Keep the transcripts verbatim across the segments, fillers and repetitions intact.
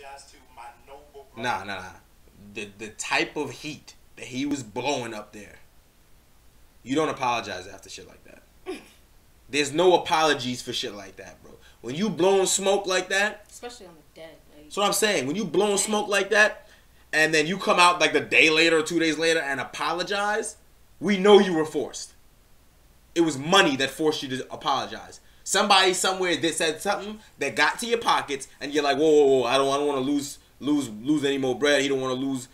apologize to my noble brother. Nah, nah, nah. The, the type of heat that he was blowing up there, you don't apologize after shit like that. There's no apologies for shit like that, bro. When you blowing smoke like that. Especially on the dead. Like, that's what I'm saying. When you blowing smoke like that, and then you come out like the day later or two days later and apologize, we know you were forced. It was money that forced you to apologize. Somebody somewhere that said something that got to your pockets, and you're like, whoa, whoa, whoa, I don't, I don't want to lose, lose, lose any more bread. He don't want to lose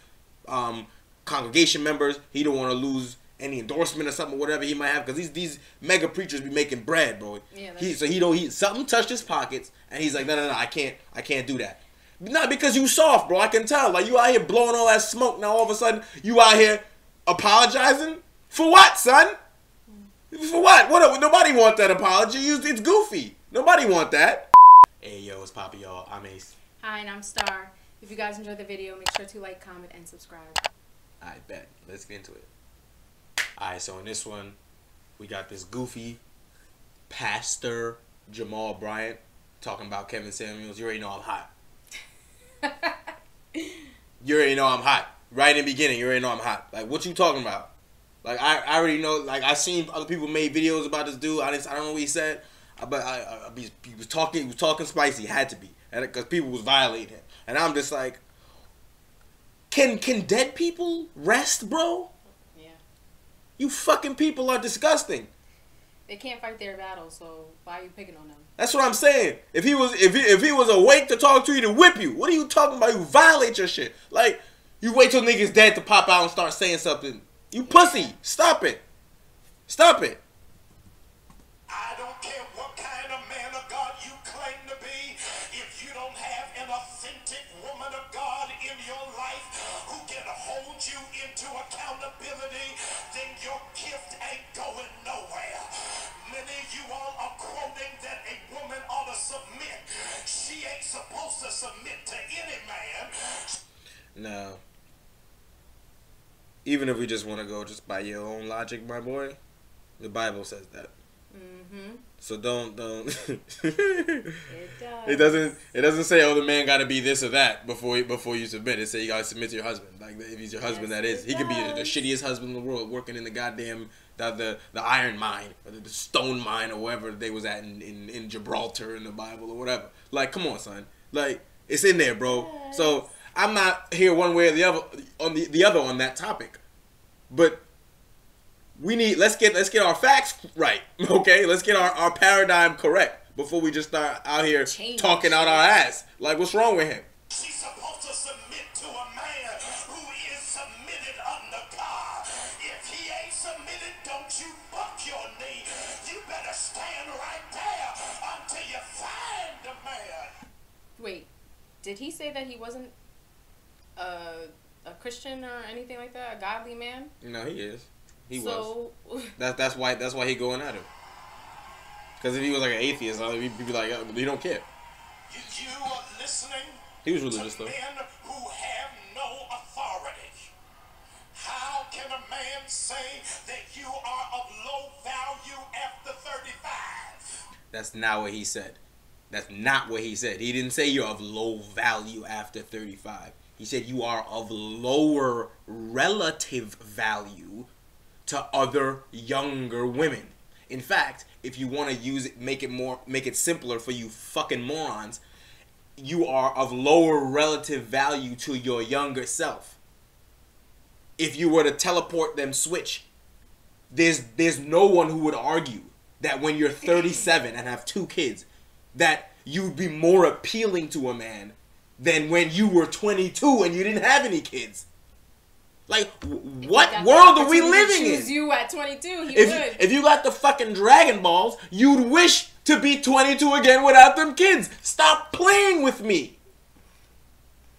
um, congregation members. He don't want to lose any endorsement or something, whatever he might have, because these these mega preachers be making bread, bro. Yeah, he, so he don't. He something touched his pockets, and he's like, no, no, no, I can't, I can't do that. Not because you soft, bro. I can tell. Like, you out here blowing all that smoke. Now all of a sudden you out here apologizing for what, son? For what? What? Nobody want that apology. It's goofy. Nobody want that. Hey, yo, it's Papa, y'all. I'm Ace. Hi, and I'm Star. If you guys enjoyed the video, make sure to like, comment, and subscribe. I bet. Let's get into it. All right, so in this one, we got this goofy Pastor Jamal Bryant talking about Kevin Samuels. You already know I'm hot. You already know I'm hot. Right in the beginning, you already know I'm hot. Like, what you talking about? Like, I, I already know, like, I seen other people made videos about this dude. I, didn't, I don't know what he said, but I, I, I, he was talking he was talking spicy. It had to be, because people was violating him. And I'm just like, can can dead people rest, bro? Yeah. You fucking people are disgusting. They can't fight their battle, so why are you picking on them? That's what I'm saying. If he was if he, if he was awake to talk to you, to whip you. What are you talking about? You violate your shit. Like, you wait till niggas dead to pop out and start saying something. You pussy! Stop it! Stop it! I don't care what kind of man of God you claim to be. If you don't have an authentic woman of God in your life who can hold you into accountability, then your gift ain't going nowhere. Many of you all are quoting that a woman ought to submit. She ain't supposed to submit to any man. No. Even if we just want to go just by your own logic, my boy, the Bible says that. Mm-hmm. So don't don't. It does. It doesn't. It doesn't say, oh, the man got to be this or that before before you submit. It says you got to submit to your husband. Like, if he's your husband, yes, that is. He does. Could be the shittiest husband in the world, working in the goddamn the the, the iron mine or the stone mine or wherever they was at in, in in Gibraltar in the Bible or whatever. Like, come on, son. Like, it's in there, bro. Yes. So. I'm not here one way or the other on the, the other on that topic, but we need let's get let's get our facts right, okay? Let's get our, our paradigm correct before we just start out here Change. talking out our ass. Like, what's wrong with him? She's supposed to submit to a man who is submitted under God. If he ain't submitted, don't you buck your knee. You better stand right there until you find the man. Wait, did he say that he wasn't? Uh, a Christian or anything like that, a godly man? No, he is. He so, was. That's that's why that's why he going at him. Because if he was like an atheist, he'd be like, he don't care. You, you are listening. He was religious to though. Men who have no authority. How can a man say that you are of low value after thirty-five? That's not what he said. That's not what he said. He didn't say you're of low value after thirty-five. He said you are of lower relative value to other younger women. In fact, if you want to use it, make it more, make it simpler for you fucking morons, you are of lower relative value to your younger self. If you were to teleport them switch, there's there's no one who would argue that when you're thirty-seven and have two kids, that you'd be more appealing to a man than when you were twenty-two and you didn't have any kids. Like, what world are we living in? Choose you at twenty-two, he if, would. If you got the fucking Dragon Balls, you'd wish to be twenty-two again without them kids. Stop playing with me.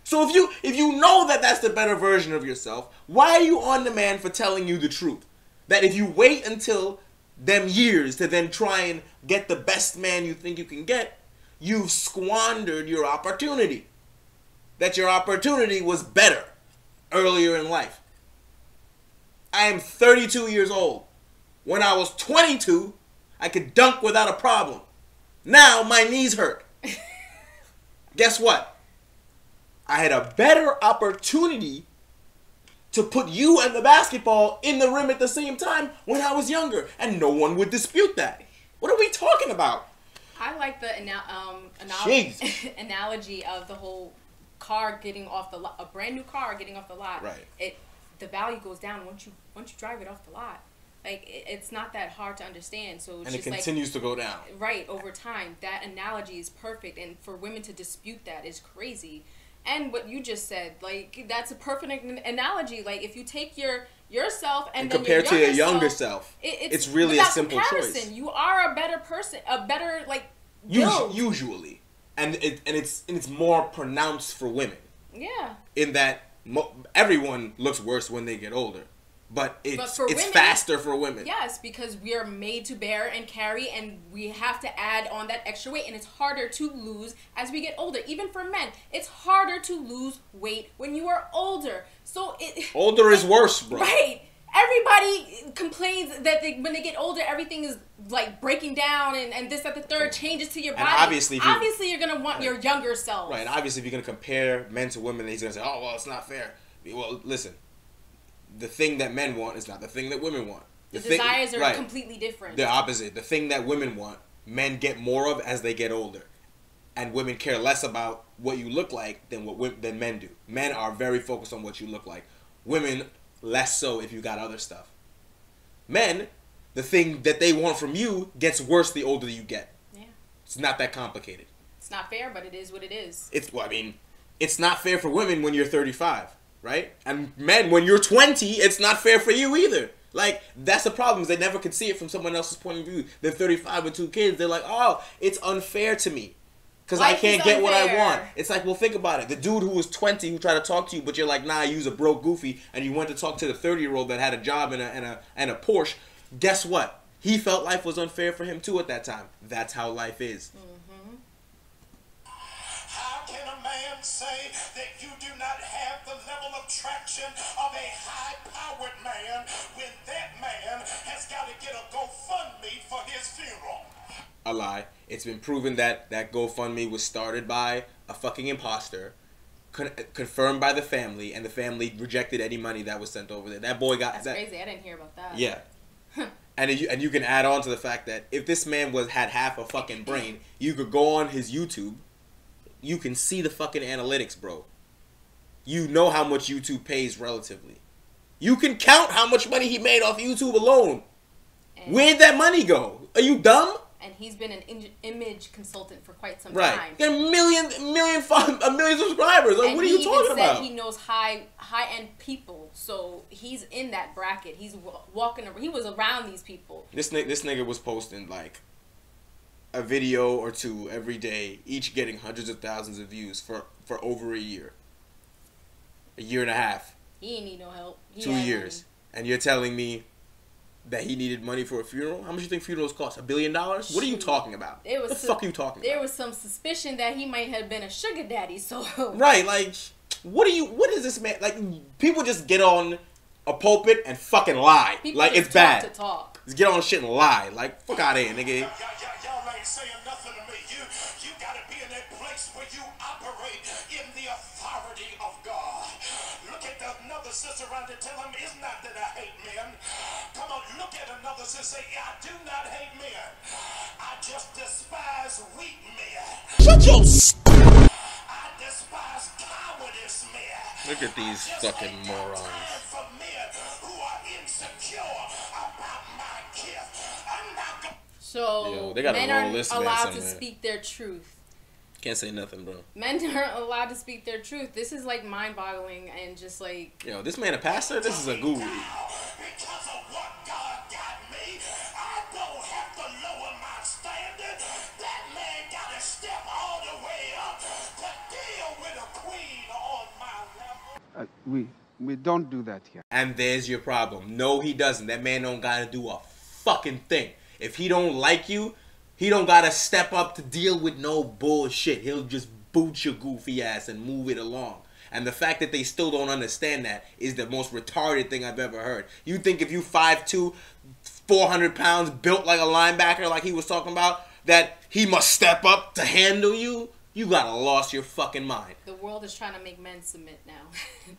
So if you if you know that that's the better version of yourself, why are you on the man for telling you the truth? That if you wait until them years to then try and get the best man you think you can get, you've squandered your opportunity. That your opportunity was better earlier in life. I am thirty-two years old. When I was twenty-two, I could dunk without a problem. Now my knees hurt. Guess what? I had a better opportunity to put you and the basketball in the rim at the same time when I was younger, and no one would dispute that. What are we talking about? I like the um, analogy, analogy of the whole car getting off the lot, a brand new car getting off the lot. Right. It, the value goes down once you once you drive it off the lot. Like it, it's not that hard to understand. So it's and just it continues like, to go down. Right, over time. That analogy is perfect, and for women to dispute that is crazy. And what you just said, like that's a perfect analogy. Like if you take your yourself and, and then compared your to your younger self, self it, it's, it's really a simple comparison. Choice. You are a better person, a better like. Usually, usually, and it and it's and it's more pronounced for women. Yeah. In that mo everyone looks worse when they get older, but it's but for it's women, faster for women. Yes, because we are made to bear and carry, and we have to add on that extra weight, and it's harder to lose as we get older. Even for men, it's harder to lose weight when you are older. So it older is worse, bro. Right. Everybody complains that they, when they get older, everything is like breaking down and, and this, that, the third changes to your body. And obviously, you, obviously, you're going to want right. your younger self. Right. And obviously, if you're going to compare men to women, he's going to say, oh, well, it's not fair. Well, listen, the thing that men want is not the thing that women want. The, the desires thing, are right, completely different. They're opposite. The thing that women want, men get more of as they get older. And women care less about what you look like than what than men do. Men are very focused on what you look like. Women... less so if you got other stuff. Men, the thing that they want from you gets worse the older you get. Yeah. It's not that complicated. It's not fair, but it is what it is. It's, well, I mean, it's not fair for women when you're thirty-five, right? And men, when you're twenty, it's not fair for you either. Like, that's the problem, is they never could see it from someone else's point of view. They're thirty-five with two kids. They're like, oh, it's unfair to me. Because I can't get what I want. It's like, well, think about it. The dude who was twenty who tried to talk to you, but you're like, nah, you's a broke goofy, and you went to talk to the thirty-year-old that had a job and a, and, a, and a Porsche. Guess what? He felt life was unfair for him, too, at that time. That's how life is. Mm-hmm. How can a man say that you do not have the level of traction of a high-powered man when that man has got to get a GoFundMe for his funeral? A lie. It's been proven that that GoFundMe was started by a fucking imposter, con confirmed by the family, and the family rejected any money that was sent over there. That boy got... That's that, crazy. I didn't hear about that. Yeah. and, you, and you can add on to the fact that if this man was had half a fucking brain, you could go on his YouTube. You can see the fucking analytics, bro. You know how much YouTube pays relatively. You can count how much money he made off YouTube alone. And where'd that money go? Are you dumb? And he's been an image consultant for quite some right. time. There are a million, million, a million subscribers. Like, and what are you talking about? And he even said he knows high, high-end people, so he's in that bracket. He's walking around. He was around these people. This this nigga was posting like a video or two every day, each getting hundreds of thousands of views for for over a year, a year and a half. He ain't need no help. He Two years, money. And you're telling me that he needed money for a funeral? How much do you think funerals cost? A billion dollars? What are you talking about? It was what the fuck are you talking about? There was some suspicion that he might have been a sugar daddy, so... Right, like, what are you... What is this man... Like, people just get on a pulpit and fucking lie. People like, it's bad. People just talk to talk. Just get on shit and lie. Like, fuck out of here, nigga. Y'all ain't saying nothing to me. You, you gotta be in that place where you operate in the authority of God. Look at the, another sister around and tell him it's not that I hate men. Come on, look at another sister and say, I do not hate men. I just despise weak men. Shut your s***. I despise cowardice men. Look at these fucking morons. Time for men who are insecure about my gift. I'm not gonna... So, yo, they gotta men roll are this allowed to speak their truth. Can't say nothing, bro. Men aren't allowed to speak their truth. This is like mind-boggling and just like... Yo, this man a pastor? This is a guru. Because of what God got me, I don't have to lower my standard. That man gotta step all the way up to deal with a queen on my level. Uh, we, we don't do that here. And there's your problem. No, he doesn't. That man don't gotta do a fucking thing. If he don't like you... He don't gotta step up to deal with no bullshit. He'll just boot your goofy ass and move it along. And the fact that they still don't understand that is the most retarded thing I've ever heard. You think if you five two, four hundred pounds, built like a linebacker like he was talking about, that he must step up to handle you? You gotta lost your fucking mind. The world is trying to make men submit now.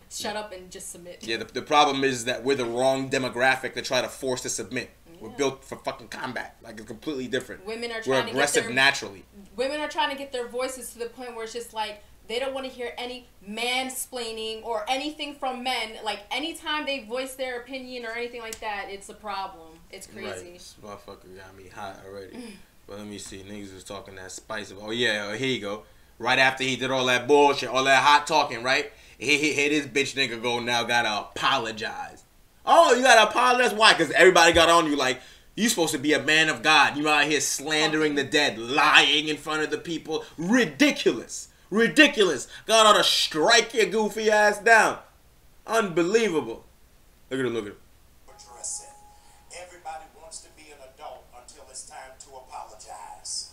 Shut yeah. up and just submit. Yeah, the, the problem is that we're the wrong demographic to try to force to submit. Yeah. We're built for fucking combat. Like, it's completely different. Women are trying we're aggressive to get their, naturally. Women are trying to get their voices to the point where it's just like, they don't want to hear any mansplaining or anything from men. Like, anytime they voice their opinion or anything like that, it's a problem. It's crazy. Right. This motherfucker got me hot already. But let me see. Niggas was talking that spice. Of, oh, yeah. Here you go. Right after he did all that bullshit, all that hot talking, right? He hit he, this bitch nigga go, now gotta apologize. Oh, you gotta apologize? Why? Because everybody got on you like, you supposed to be a man of God. You out here slandering the dead, lying in front of the people. Ridiculous. Ridiculous. God ought to strike your goofy ass down. Unbelievable. Look at him, look at him. Everybody wants to be an adult until it's time to apologize.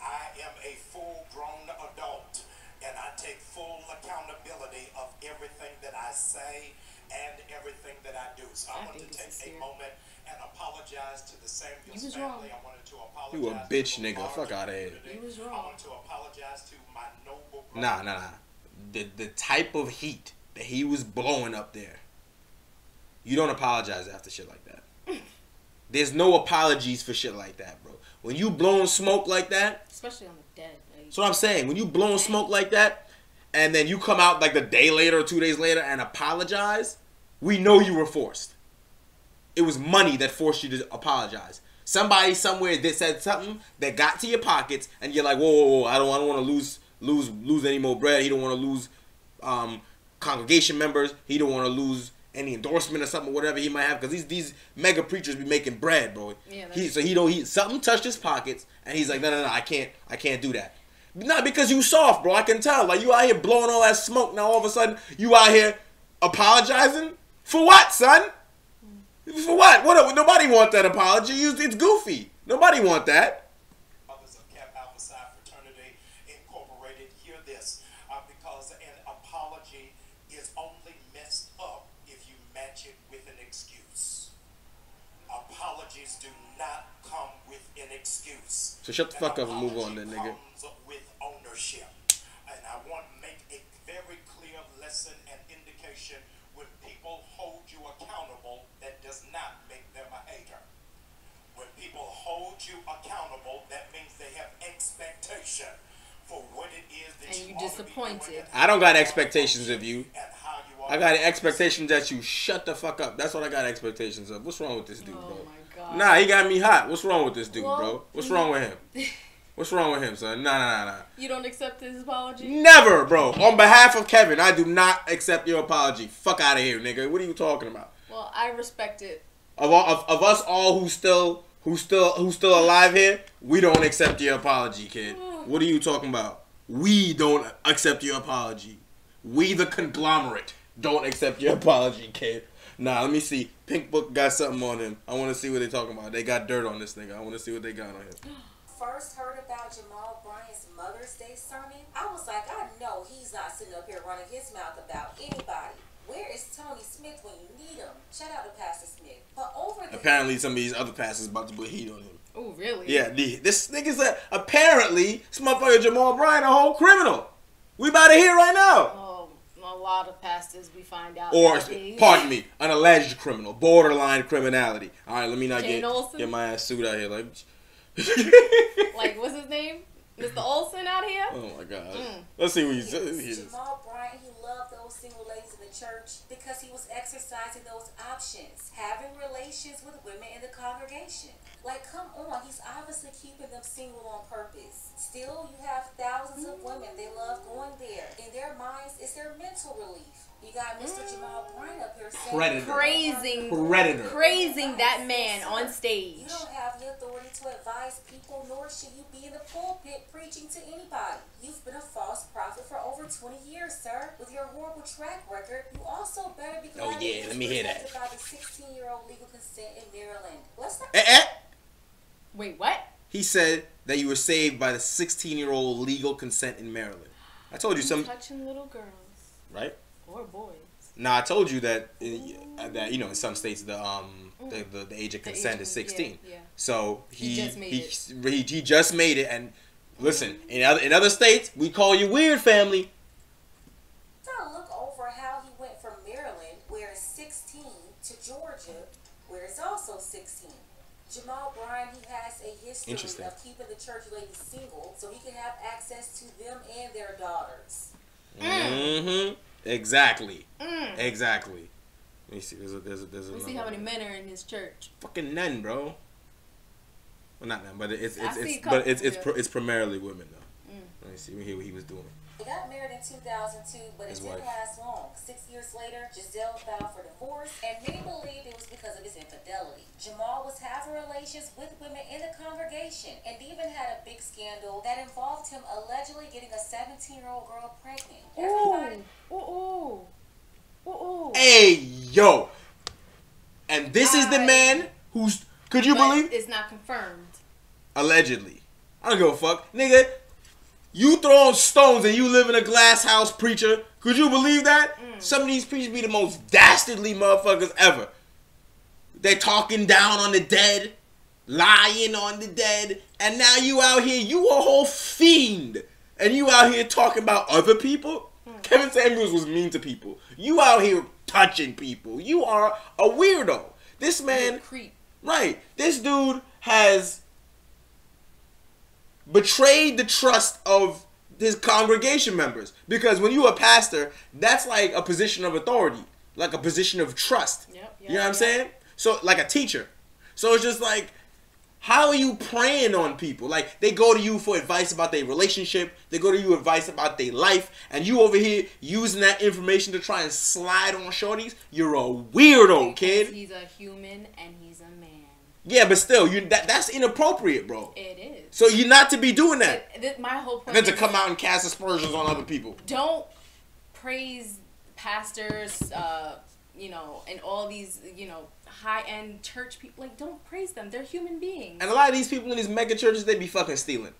I am a full-grown adult, and I take full accountability of everything that I say and everything that I do. So I, I want to take a moment and apologize to the Samuels family. I wanted to apologize. You a bitch, nigga. Fuck out of here. He was wrong. I want to apologize to my noble brother. Nah, nah, nah. The, the type of heat that he was blowing up there, you don't apologize after shit like that. There's no apologies for shit like that, bro. When you blowing smoke like that. Especially on the dead. Like, that's what I'm saying. When you blowing smoke like that, and then you come out like the day later or two days later and apologize, we know you were forced. It was money that forced you to apologize. Somebody somewhere that said something that got to your pockets, and you're like, whoa, whoa, whoa, I don't, I don't want to lose, lose, lose any more bread. He don't want to lose um, congregation members. He don't want to lose any endorsement or something, whatever he might have, because these these mega preachers be making bread, bro. Yeah, he, so he don't. He something touched his pockets, and he's like, no, no, no, I can't, I can't do that. Not because you soft, bro. I can tell. Like, you out here blowing all that smoke. Now all of a sudden you out here apologizing for what, son? For what? What? Nobody want that apology. It's goofy. Nobody want that. Brothers of Cap Alpha Psi Fraternity Incorporated, hear this, uh, because an apology is only messed up if you match it with an excuse. Apologies do not come with an excuse. So shut the fuck up and move on, then, nigga. Comes with ownership, and I want to make a very clear lesson and indication. When people hold you accountable, that does not make them a hater. When people hold you accountable, that means they have expectation for what it is that and you, you disappointed. I don't got expectations of you. I got expectations that you shut the fuck up. That's what I got expectations of. What's wrong with this dude, bro? Oh my God. Nah, he got me hot. What's wrong with this dude, well, bro? What's wrong with him? What's wrong with him, son? Nah, nah, nah, nah. You don't accept his apology? Never, bro. On behalf of Kevin, I do not accept your apology. Fuck out of here, nigga. What are you talking about? Well, I respect it. Of all, of, of us all who still who still who still alive here, we don't accept your apology, kid. What are you talking about? We don't accept your apology. We the conglomerate don't accept your apology, kid. Nah, let me see. Pink Book got something on him. I want to see what they're talking about. They got dirt on this nigga. I want to see what they got on him. First heard about Jamal Bryant's Mother's Day sermon, I was like, I know he's not sitting up here running his mouth about anybody. Where is Tony Smith when you need him? Shout out to Pastor Smith. But over the apparently some of these other pastors about to put heat on him. Oh, really? Yeah, the, this nigga's a, apparently this motherfucker Jamal Bryant a whole criminal. We about to hear right now. Oh, a lot of pastors we find out. Or pardon me, an alleged criminal, borderline criminality. All right, let me not Jane get Olsen. Get my ass sued out here like. Like, what's his name? Mister Olsen out here? Oh, my God. Mm. Let's see what he's doing. Yes, Jamal Bryant, he loved those single ladies in the church because he was exercising those options, having relations with women in the congregation. Like, come on. He's obviously keeping them single on purpose. Still, you have thousands of women. They love going there. In their minds, it's their mental relief. You got Mister Mm. Jamal Bryant up here saying Predator. Praising, Predator. praising that man on stage. You don't have the authority to advise people, nor should you be in the pulpit preaching to anybody. You've been a false prophet for over twenty years, sir. With your horrible track record, you also better be glad oh, yeah, let me hear that. About the sixteen-year-old legal consent in Maryland. What's that? Eh, eh. Wait, what? He said that you were saved by the sixteen-year-old legal consent in Maryland. I told you I'm some touching little girls. Right? Or boys. Nah, I told you that uh, that you know in some states the um the, the, the age of consent the age is sixteen. Yeah, yeah. So he he just, made he, it. He, he just made it, and Listen, in other, in other states, we call you weird family. Now look over how he went from Maryland, where it's sixteen, to Georgia, where it's also sixteen. Jamal Bryant, he has a history of keeping the church ladies single so he can have access to them and their daughters. Mm. Mm-hmm. Exactly. Mm. Exactly. Let me see. There's a, there's a, there's a Let me see how many men are in his church. Fucking none, bro. Well, not none, but it's it's, it's but it's it's, it's primarily women though. Mm. Let me see. We hear what he was doing. They got married in two thousand two, but his it didn't wife. last long. Six years later, Giselle filed for divorce, and many believed it was because of his infidelity. Jamal was having relations with women in the congregation, and even had a big scandal that involved him allegedly getting a seventeen-year-old girl pregnant. Everybody ooh, ooh, ooh, ooh, ooh. Hey, yo, and this I, is the man who's. Could you believe? It's not confirmed. Allegedly, I don't give a fuck, nigga. You throwing stones and you live in a glass house, preacher. Could you believe that? Mm. Some of these preachers be the most dastardly motherfuckers ever. They talking down on the dead, lying on the dead, and now you out here, you a whole fiend. And you out here talking about other people? Mm. Kevin Samuels was mean to people. You out here touching people. You are a weirdo. This man, you're a creep. Right, this dude has betrayed the trust of his congregation members, because when you a pastor, that's like a position of authority, like a position of trust. Yep, yep, you know what yep. I'm saying? So like a teacher. So it's just like, how are you preying on people? Like they go to you for advice about their relationship, they go to you advice about their life, and you over here using that information to try and slide on shorties. You're a weirdo, kid. He's a human and he's a man. Yeah, but still, you that, that's inappropriate, bro. It is. So you're not to be doing that. It, it, my whole point and then to come out and cast aspersions on other people. Don't praise pastors, uh, you know, and all these, you know, high-end church people. Like, don't praise them. They're human beings. And a lot of these people in these mega churches, they be fucking stealing.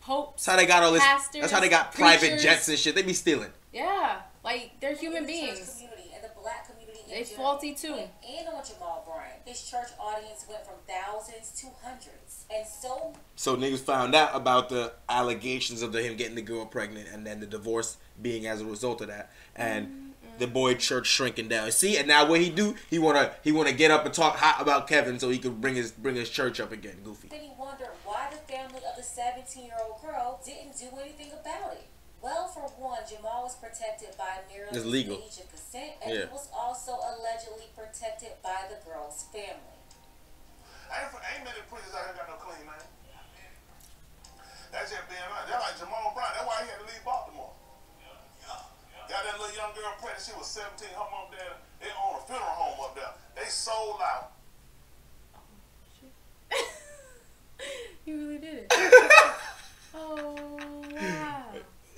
Popes, that's how they got all this. Pastors, that's how they got private preachers, jets and shit. They be stealing. Yeah, like they're human the beings. Church community and the black community. They faulty too. And on Jamal Bryant, his church audience went from thousands to hundreds, and so so niggas found out about the allegations of the, him getting the girl pregnant, and then the divorce being as a result of that, and mm-hmm. the boy church shrinking down. See, and now what he do? He wanna he wanna get up and talk hot about Kevin so he could bring his bring his church up again. Goofy. Then he wondered why the family of the seventeen-year-old girl didn't do anything about it. Well, for one, Jamal was protected by Maryland's legal age of consent, and yeah. he was also allegedly protected by the girl's family. I ain't, I ain't many prisoners out here got no clean name. That's just being honest. That's like Jamal Bryant. That's why he had to leave Baltimore. Yeah. Yeah. Got that little young girl pregnant. She was seventeen. Her mom and dad, they own a funeral home up there. They sold out. Oh, shit. You really did it. Oh, wow.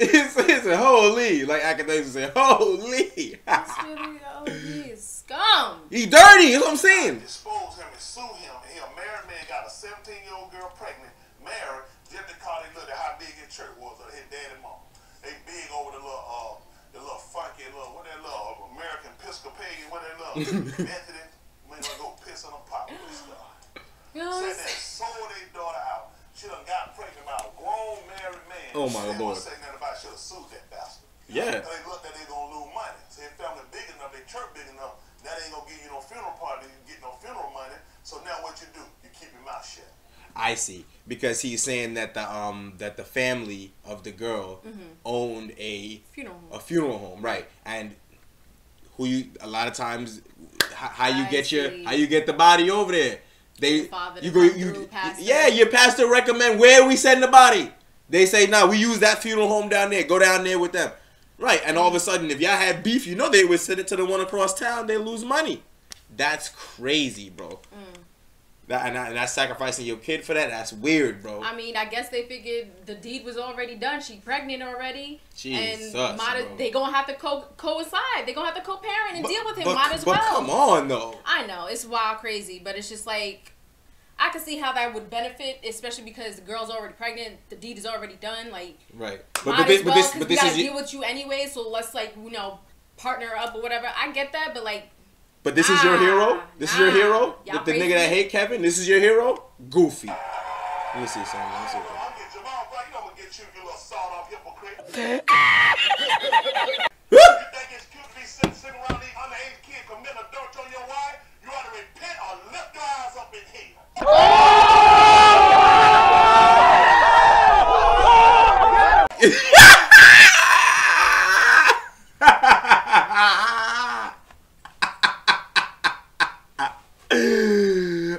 It's, it's a holy, like academics say, holy. That's really, oh, he is scum. He dirty, that's what I'm saying. Expose him and sue him, and he a married man got a seventeen-year-old girl pregnant, married, just because they looked at how big his church was, or his daddy and mom. They big over the little, uh, the little funky, little, what that little, American Episcopalian, what that little, Methodist, when they go piss on them pop with this stuff. Said that sold their daughter out. She done got pregnant by a grown married man. Oh my Lord. Yeah. They look that they gonna lose money. So their family big enough, their church big enough, now they ain't gonna give you no funeral party, you get no funeral money. So now what you do? You keep your mouth shut. I see. Because he's saying that the um that the family of the girl mm-hmm. owned a funeral home. a funeral home, right? And who you a lot of times how, how you I get see. your how you get the body over there? They father you go you pastor. yeah your pastor recommend where we send the body. They say nah, we use that funeral home down there. Go down there with them. Right, and all of a sudden, if y'all had beef, you know they would send it to the one across town. They lose money. That's crazy, bro. Mm. That and, I, and that's sacrificing your kid for that. That's weird, bro. I mean, I guess they figured the deed was already done. She pregnant already. Jesus, and might bro. they gonna have to co coincide. They gonna have to co-parent and but, deal with him. But, might as but well. Come on, though. I know it's wild, crazy, but it's just like I can see how that would benefit, especially because the girl's already pregnant, the deed is already done. Like, right? But, but, this, well, but this, but this is deal with you anyway. So let's like you know partner up or whatever. I get that, but like. But this ah, is your hero. This nah. is your hero. The, the nigga that hate Kevin. This is your hero. Goofy. Let me see something. Let me see something. at you, you little sawed-off hypocrite. You think it's cute to be sitting, sitting around these underage kids committing adultery on your wife? You ought to repent or lift your eyes up in here.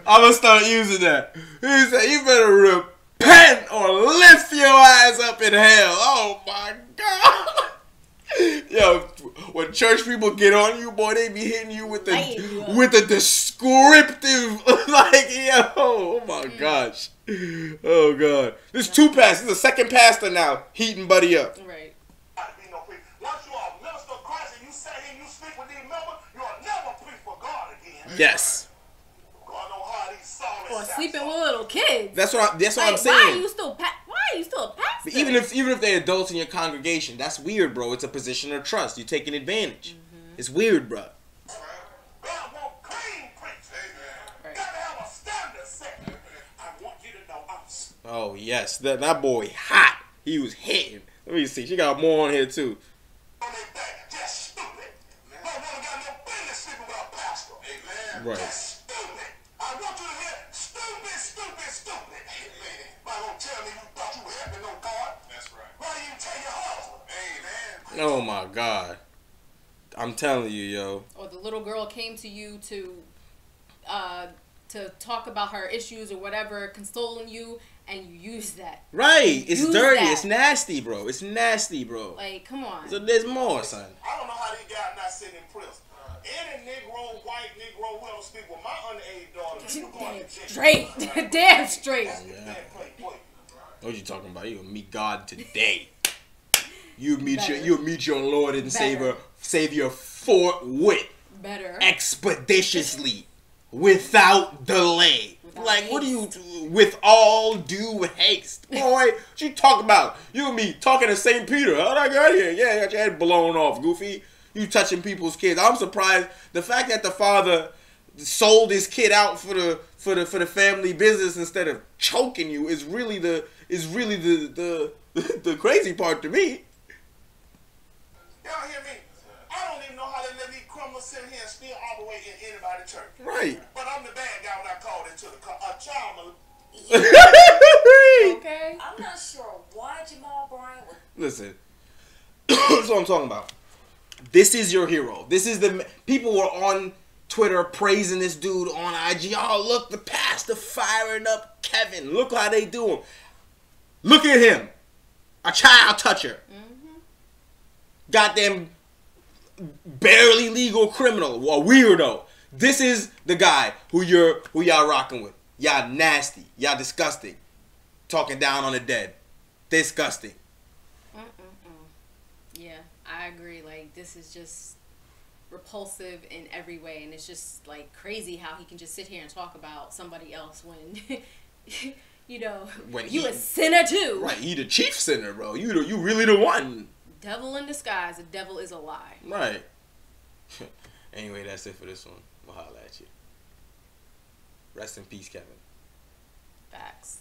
I'm gonna start using that. He said, you better repent or lift your eyes up in hell. Oh my God. Yo, when church people get on you, boy, they be hitting you with the with a descriptive, like, yo, oh my gosh. Oh God. There's two pastors. There's a second pastor now heating buddy up. Right. Once you are a minister of Christ and you sit here and you speak with these members, you are never preach for God again. Yes. Or sleeping with little kids. That's what I, that's what like, I'm saying. Why are you still pa why are you still a pastor? But even if even if they're adults in your congregation, that's weird, bro. It's a position of trust. You're taking advantage. Mm-hmm. It's weird, bro. God won't clean preaching. Right. Gotta have a standard set. I want you to know us. Oh yes, that that boy hot. He was hitting. Let me see. She got more on here too. Just stupid. Don't want to got no business sleeping with a pastor. Amen. Right. Just oh my God, I'm telling you, yo. Or the little girl came to you to, uh, to talk about her issues or whatever, consoling you, and you use that. Right, it's dirty, that. It's nasty, bro. It's nasty, bro. Like, come on. So there's more, son. I don't know how these guys not sitting in prison. Any Negro, white Negro, who don't speak with my underage daughter, you going to jail. Straight, damn straight. Yeah. What you talking about? You gonna meet God today. You meet Better. your you meet your Lord and Better. Savior Savior forthwith, Better. expeditiously, without delay. Without like haste. What do you do? With all due haste, boy? What you talking about? You and me talking to Saint Peter? How'd I get here? Yeah, you got your head blown off, goofy. You touching people's kids? I'm surprised the fact that the father sold his kid out for the for the for the family business instead of choking you is really the is really the the the crazy part to me. Y'all hear me? I don't even know how they let these criminals sit here and still operate in anybody's church. Right. But I'm the bad guy when I called into the car. A child. Okay. I'm not sure why Jamal Bryant would. Listen, that's what I'm talking about. This is your hero. This is the people were on Twitter praising this dude on I G. Oh, look, the pastor firing up Kevin. Look how they do him. Look at him. A child toucher. Mm. Goddamn barely legal criminal, a weirdo. This is the guy who you're who y'all rocking with. Y'all nasty. Y'all disgusting. Talking down on the dead. Disgusting. Mm-mm-mm. Yeah, I agree. Like, this is just repulsive in every way, and it's just like crazy how he can just sit here and talk about somebody else when you know when you he, a sinner too. Right, he the chief sinner, bro. You the, you really the one. Devil in disguise, the devil is a lie. Right. Anyway, that's it for this one. We'll holler at you. Rest in peace, Kevin. Facts.